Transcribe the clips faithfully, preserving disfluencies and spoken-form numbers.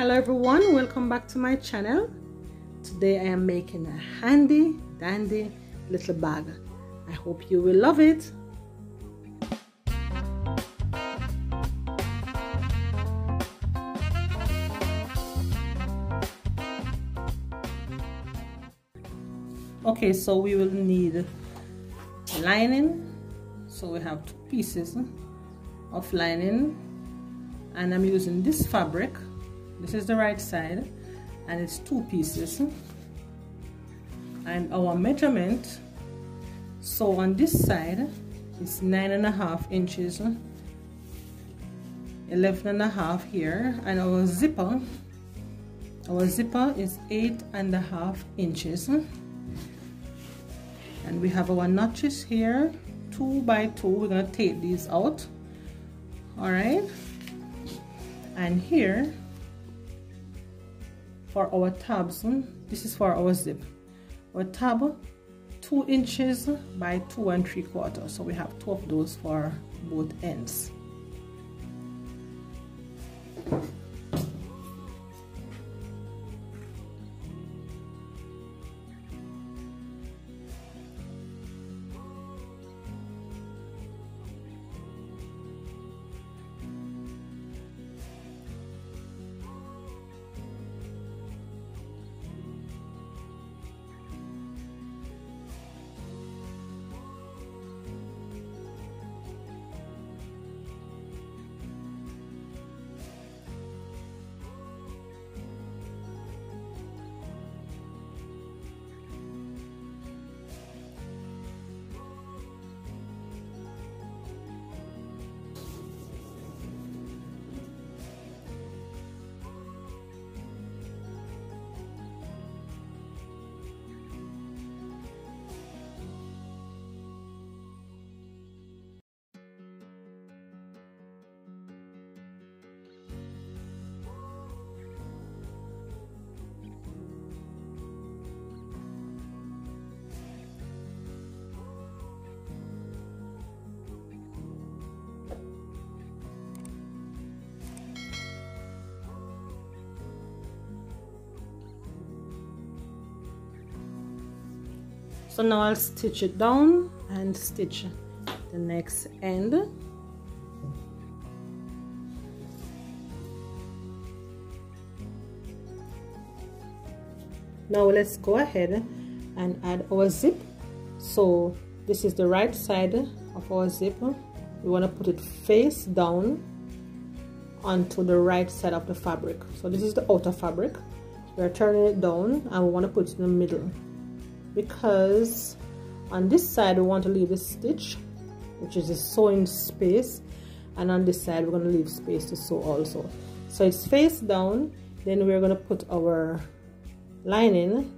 Hello everyone, welcome back to my channel. Today I am making a handy dandy little bag. I hope you will love it. Okay, so we will need lining. So we have two pieces of lining, and I'm using this fabric. This is the right side, and it's two pieces, and our measurement, so on this side is nine and a half inches, eleven and a half here, and our zipper our zipper is eight and a half inches, and we have our notches here, two by two. We're gonna take these out, all right? And here for our tabs, this is for our zip. Our tab, two inches by two and three quarters. So we have two of those for both ends. So now I'll stitch it down and stitch the next end. Now let's go ahead and add our zip. So this is the right side of our zip. We want to put it face down onto the right side of the fabric. So this is the outer fabric. We're turning it down and we want to put it in the middle, because on this side we want to leave a stitch, which is a sewing space, and on this side we're going to leave space to sew also. So it's face down, then we're going to put our lining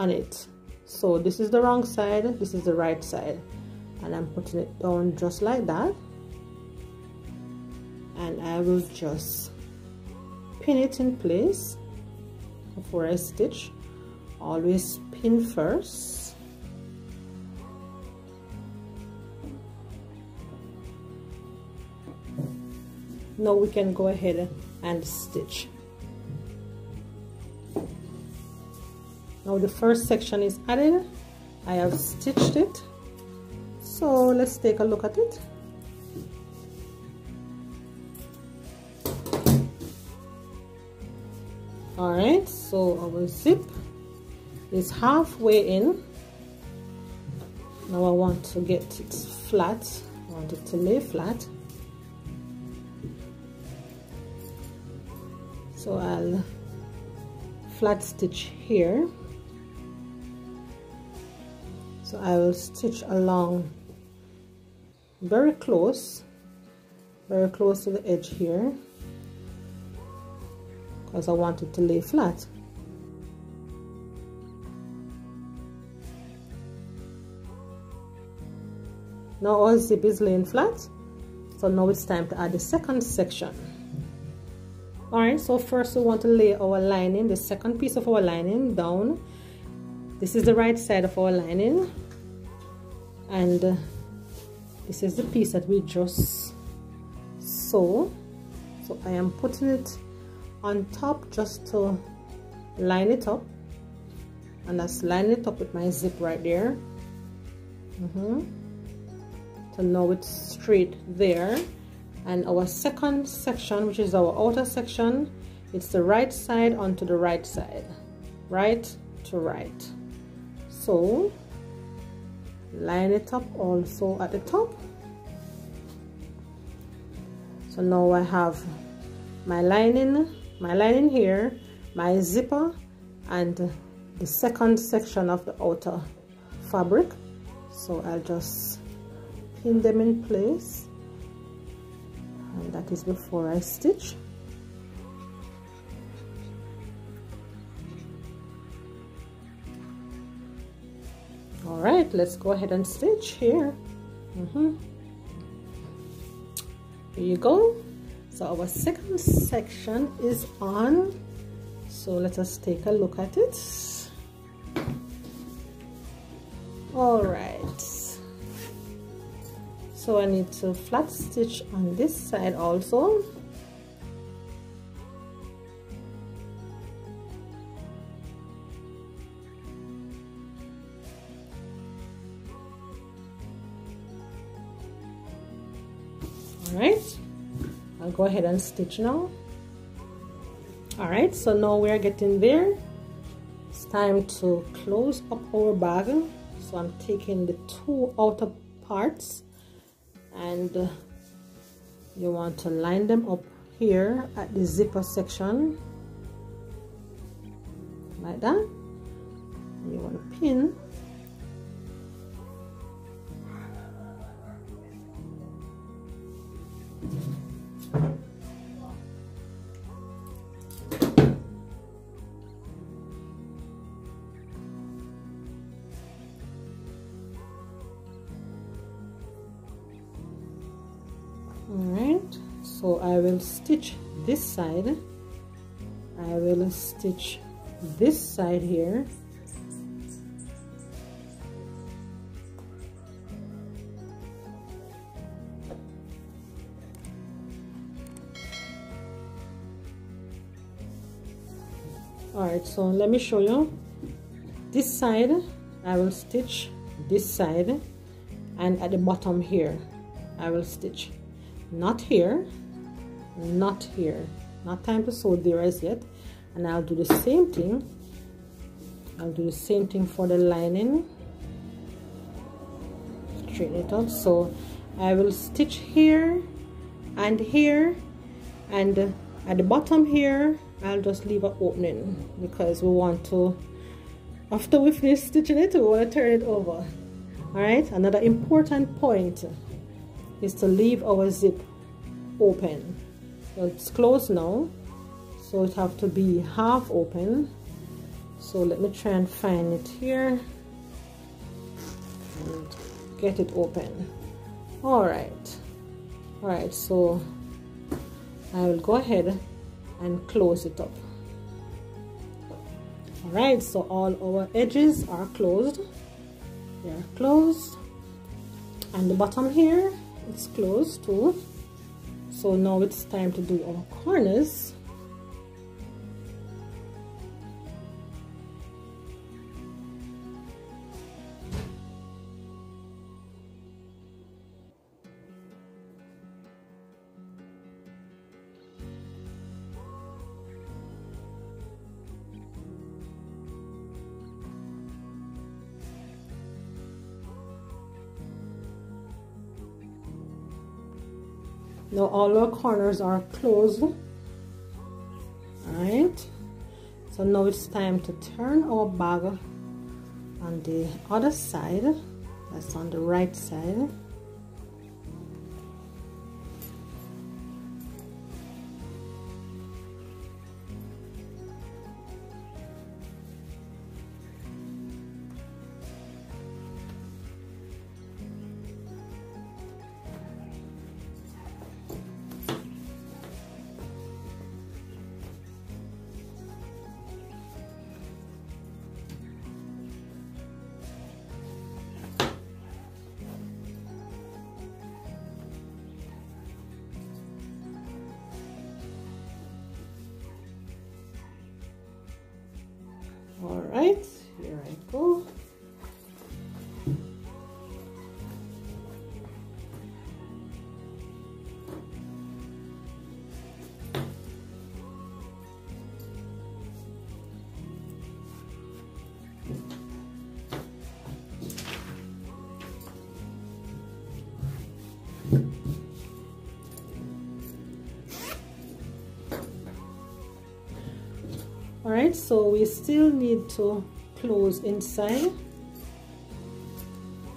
on it. So this is the wrong side, this is the right side, and I'm putting it down just like that, and I will just pin it in place before I stitch. Always pin first. Now we can go ahead and stitch. Now the first section is added. I have stitched it. So let's take a look at it. Alright, so our zip is halfway in. Now I want to get it flat. I want it to lay flat. So I'll flat stitch here. So I will stitch along very close, very close to the edge here, because I want it to lay flat. Now our zip is laying flat, so now it's time to add the second section. Alright, so first we want to lay our lining, the second piece of our lining, down. This is the right side of our lining, and uh, this is the piece that we just sew. So I am putting it on top just to line it up, and that's lining it up with my zip right there. Mm-hmm. So now it's straight there, and our second section, which is our outer section, it's the right side onto the right side, right to right. So line it up also at the top. So now I have my lining, my lining here, my zipper, and the second section of the outer fabric. So I'll just pin them in place, and that is before I stitch. All right, let's go ahead and stitch here. Mm-hmm. Here you go. So our second section is on, so let us take a look at it. All right, so I need to flat stitch on this side also. Right, I'll go ahead and stitch now. All right, so now we are getting there. It's time to close up our bag. So I'm taking the two outer parts, and you want to line them up here at the zipper section like that, and you want to pin. So I will stitch this side, I will stitch this side here, alright. So let me show you this side. I will stitch this side, and at the bottom here I will stitch, not here, not here, not time to sew there as yet. And I'll do the same thing, I'll do the same thing for the lining. Straighten it up. So I will stitch here and here, and at the bottom here I'll just leave an opening, because we want to, after we finish stitching it, we want to turn it over. All right, another important point is to leave our zip open. So it's closed now, so it have to be half open. So let me try and find it here and get it open. All right, all right. So I will go ahead and close it up. All right, so all our edges are closed. They are closed, and the bottom here it's closed too. So now it's time to do our corners. Now all our corners are closed. All right, so now it's time to turn our bag on the other side, that's on the right side. All right, here I go. Alright, so we still need to close inside,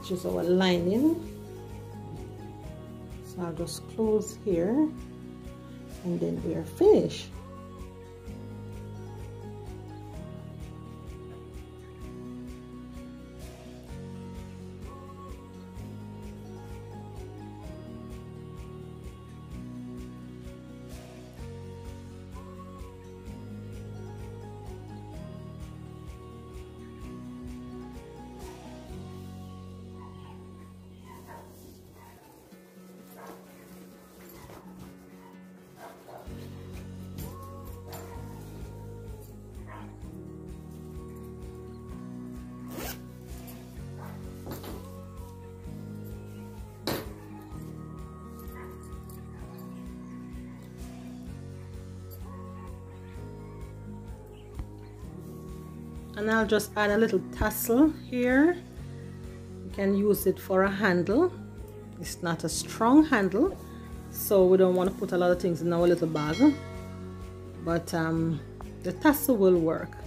which is our lining. So I'll just close here and then we are finished. And I'll just add a little tassel here. You can use it for a handle. It's not a strong handle, so we don't want to put a lot of things in our little bag, but um, the tassel will work.